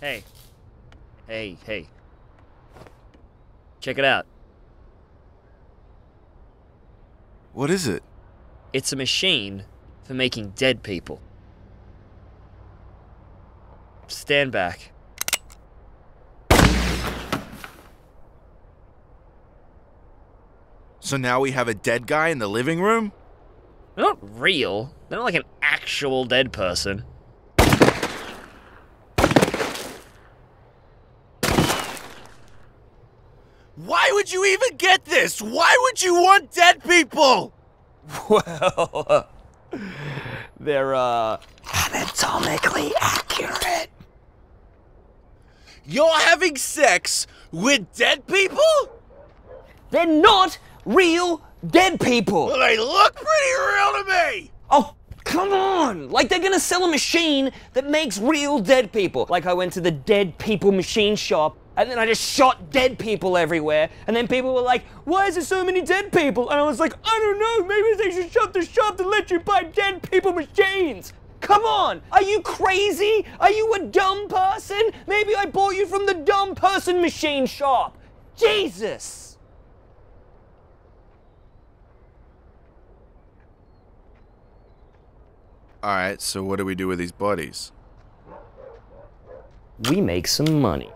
Hey. Hey, hey. Check it out. What is it? It's a machine for making dead people. Stand back. So now we have a dead guy in the living room? They're not real. They're not like an actual dead person. Why would you even get this? Why would you want dead people? Well, they're, anatomically accurate. You're having sex with dead people? They're not real dead people. Well, they look pretty real to me. Oh, come on. Like, they're gonna sell a machine that makes real dead people. Like, I went to the dead people machine shop, and then I just shot dead people everywhere. And then people were like, why is there so many dead people? And I was like, I don't know, maybe they should shut the shop to let you buy dead people machines. Come on, are you crazy? Are you a dumb person? Maybe I bought you from the dumb person machine shop. Jesus. All right, so what do we do with these bodies? We make some money.